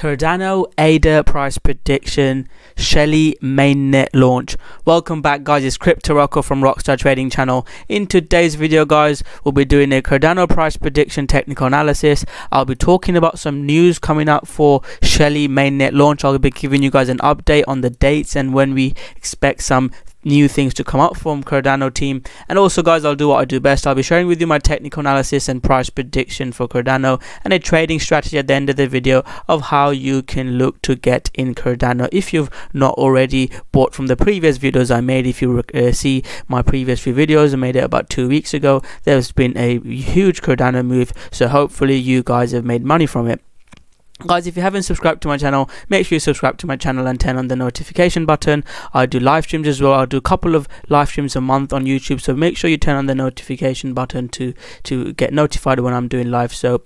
Cardano ADA price prediction, Shelley mainnet launch. Welcome back, guys. It's Crypto Rocko from Rockstar Trading Channel. In today's video, guys, we'll be doing a Cardano price prediction technical analysis. I'll be talking about some news coming up for Shelley mainnet launch. I'll be giving you guys an update on the dates and when we expect some new things to come up from Cardano team. And also, guys, I'll do what I do best. I'll be sharing with you my technical analysis and price prediction for Cardano and a trading strategy at the end of the video of how you can look to get in Cardano if you've not already bought from the previous videos I made. If you see my previous few videos, I made it about 2 weeks ago. There's been a huge Cardano move, so hopefully you guys have made money from it. Guys, if you haven't subscribed to my channel, make sure you subscribe to my channel and turn on the notification button. I do live streams as well. I'll do a couple of live streams a month on YouTube, so make sure you turn on the notification button to get notified when I'm doing live. So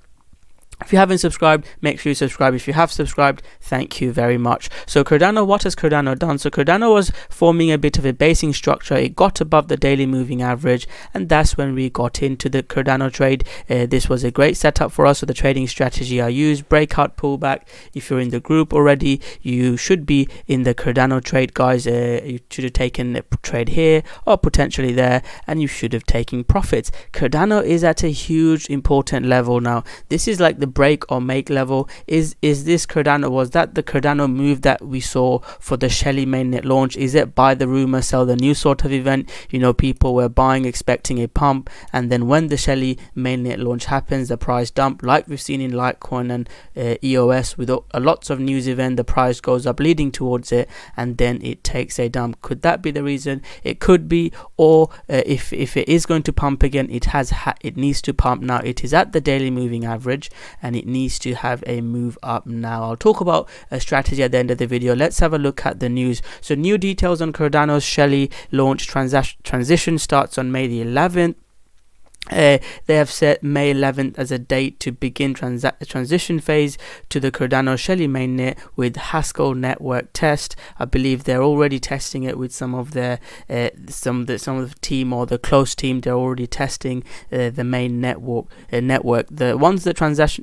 if you haven't subscribed, make sure you subscribe. If you have subscribed, thank you very much. So Cardano, what has Cardano done? So Cardano was forming a bit of a basing structure. It got above the daily moving average, and that's when we got into the Cardano trade. This was a great setup for us. So the trading strategy I use, breakout, pullback. If you're in the group already, you should be in the Cardano trade, guys. You should have taken a trade here or potentially there, and you should have taken profits. Cardano is at a huge important level now. This is like the break or make level. Is this Cardano? Was that the Cardano move that we saw for the Shelley mainnet launch? Is it buy the rumor, sell the news sort of event? You know, people were buying expecting a pump, and then when the Shelley mainnet launch happens, the price dump, like we've seen in Litecoin and EOS with a lots of news event. The price goes up leading towards it, and then it takes a dump. Could that be the reason? It could be. Or if it is going to pump again, it needs to pump now. It is at the daily moving average and it needs to have a move up now. I'll talk about a strategy at the end of the video. Let's have a look at the news. So new details on Cardano's Shelley launch. Transition starts on May the 11th. They have set May 11th as a date to begin transition phase to the Cardano Shelley mainnet with Haskell network test. I believe they're already testing it with some of their some of the team or the close team. They're already testing the main network. Once the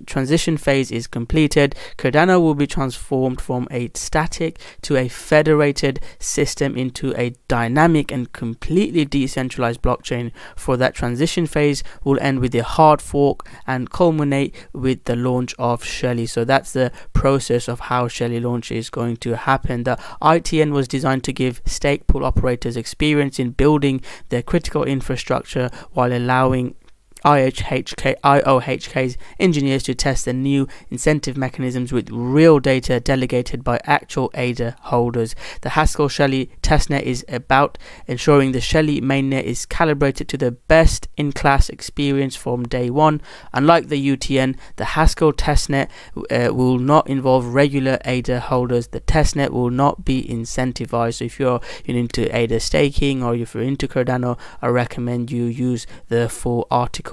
transition phase is completed, Cardano will be transformed from a static to a federated system into a dynamic and completely decentralized blockchain. For that transition phase will end with a hard fork and culminate with the launch of Shelley. So that's the process of how Shelley launch is going to happen. The ITN was designed to give stake pool operators experience in building their critical infrastructure while allowing IOHK's engineers to test the new incentive mechanisms with real data delegated by actual ADA holders. The Haskell Shelley testnet is about ensuring the Shelley mainnet is calibrated to the best in class experience from day one. Unlike the UTN, the Haskell testnet will not involve regular ADA holders. The testnet will not be incentivized. So if you're into ADA staking or if you're into Cardano, I recommend you use the full article.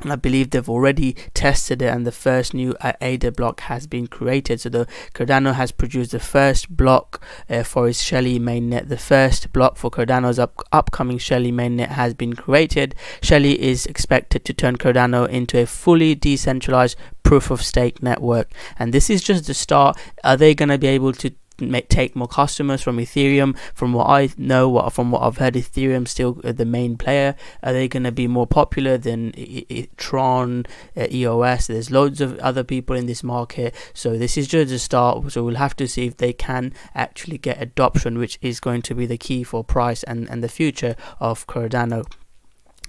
And I believe they've already tested it, and the first new ADA block has been created. So the Cardano has produced the first block for its Shelley mainnet. The first block for Cardano's upcoming Shelley mainnet has been created. Shelley is expected to turn Cardano into a fully decentralized proof of stake network. And this is just the start. Are they going to be able to take more customers from Ethereum? From what I know, from what I've heard, Ethereum still the main player. Are they going to be more popular than Tron, EOS? There's loads of other people in this market, so this is just a start. So we'll have to see if they can actually get adoption, which is going to be the key for price and the future of Cardano.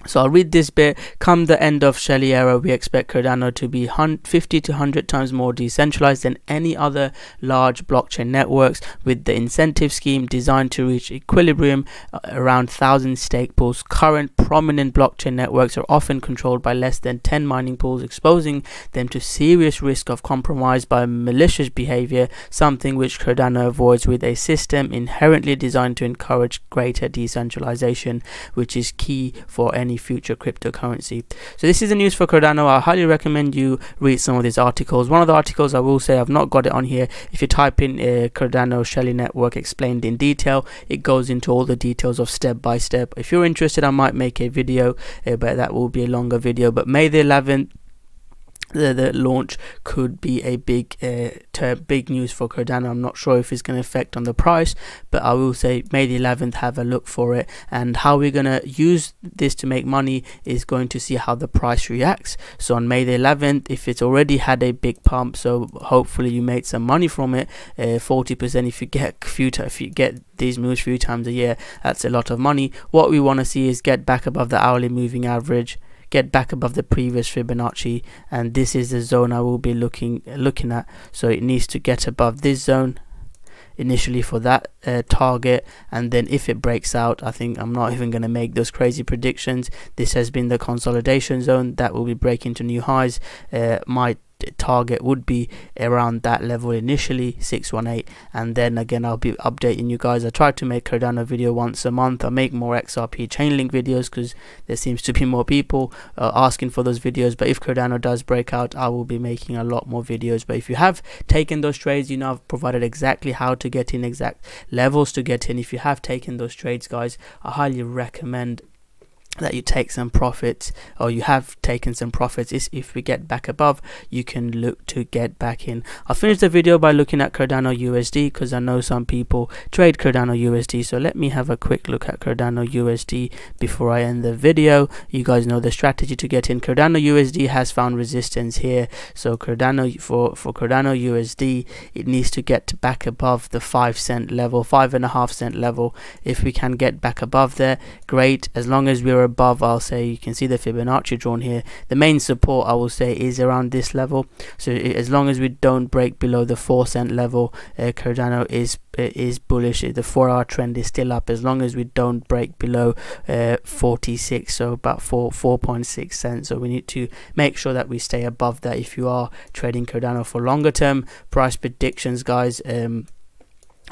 So I'll read this bit. Come the end of Shelley era, we expect Cardano to be 50 to 100 times more decentralized than any other large blockchain networks, with the incentive scheme designed to reach equilibrium around 1,000 stake pools. Current prominent blockchain networks are often controlled by less than 10 mining pools, exposing them to serious risk of compromise by malicious behavior, something which Cardano avoids with a system inherently designed to encourage greater decentralization, which is key for any future cryptocurrency. So this is the news for Cardano. I highly recommend you read some of these articles. One of the articles, I will say, I've not got it on here. If you type in Cardano Shelley network explained in detail, it goes into all the details of step by step. If you're interested, I might make a video, but that will be a longer video. But May the 11th, the launch could be a big big news for Cardano. I'm not sure if it's going to affect on the price, but I will say May the 11th, have a look for it. And how we're going to use this to make money is going to see how the price reacts. So on May the 11th, if it's already had a big pump, so hopefully you made some money from it, 40% if you get these moves few times a year, that's a lot of money. What we want to see is get back above the hourly moving average, get back above the previous Fibonacci, and this is the zone I will be looking at. So it needs to get above this zone initially for that target, and then if it breaks out, I think I'm not even going to make those crazy predictions. This has been the consolidation zone that will be breaking to new highs. My target would be around that level initially, 618, and then again I'll be updating you guys. I try to make Cardano video once a month. I make more XRP Chainlink videos because there seems to be more people asking for those videos. But if Cardano does break out, I will be making a lot more videos. But if you have taken those trades, you know I've provided exactly how to get in, exact levels to get in. If you have taken those trades, guys, I highly recommend that you take some profits, or you have taken some profits. Is if we get back above, you can look to get back in. I'll finish the video by looking at Cardano USD, because I know some people trade Cardano USD. So let me have a quick look at Cardano USD before I end the video. You guys know the strategy to get in. Cardano USD has found resistance here. So Cardano for Cardano USD, it needs to get back above the 5 cent level, 5.5 cent level. If we can get back above there, great. As long as we're above, I'll say you can see the Fibonacci drawn here. The main support I will say is around this level. So as long as we don't break below the 4 cent level, Cardano is bullish. The 4-hour trend is still up as long as we don't break below 46, so about 4.6 cents. So we need to make sure that we stay above that. If you are trading Cardano for longer term price predictions, guys,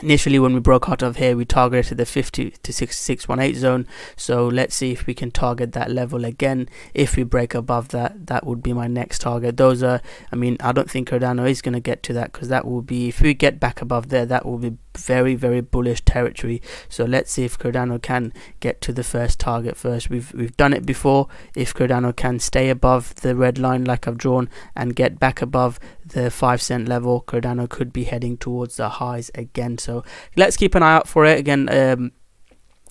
initially when we broke out of here, we targeted the 50 to 618 zone. So let's see if we can target that level again. If we break above that, that would be my next target. Those are, I mean, I don't think Cardano is going to get to that, because that will be, if we get back above there, that will be very, very bullish territory. So let's see if Cardano can get to the first target first. We've done it before. If Cardano can stay above the red line like I've drawn and get back above the 5 cent level, Cardano could be heading towards the highs again. So let's keep an eye out for it. Again,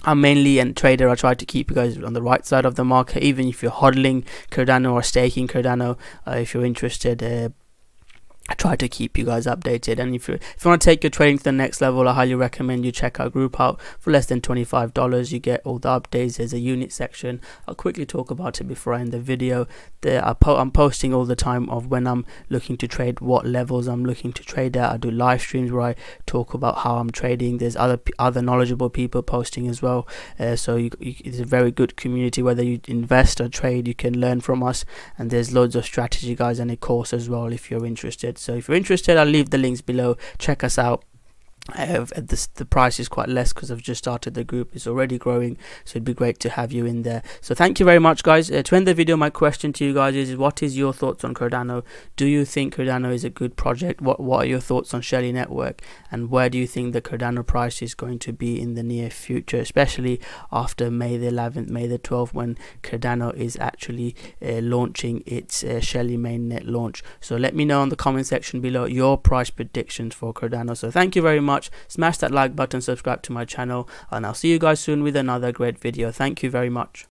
I'm mainly a trader. I try to keep you guys on the right side of the market. Even if you're hodling Cardano or staking Cardano, if you're interested, I try to keep you guys updated. And if you want to take your trading to the next level, I highly recommend you check our group out. For less than $25, you get all the updates. There's a unit section. I'll quickly talk about it before I end the video. There I'm posting all the time of when I'm looking to trade, what levels I'm looking to trade at. I do live streams where I talk about how I'm trading. There's other knowledgeable people posting as well. So it's a very good community. Whether you invest or trade, you can learn from us. And there's loads of strategy, guys, and a course as well if you're interested. So if you're interested, I'll leave the links below. Check us out. The price is quite less because I've just started the group. It's already growing, so it'd be great to have you in there. So thank you very much, guys. To end the video, my question to you guys is, what is your thoughts on Cardano? Do you think Cardano is a good project? What are your thoughts on Shelley network, and where do you think the Cardano price is going to be in the near future, especially after May the 11th, May the 12th, when Cardano is actually launching its Shelley mainnet launch? So let me know in the comment section below your price predictions for Cardano. So thank you very much. Smash that like button, subscribe to my channel, and I'll see you guys soon with another great video. Thank you very much.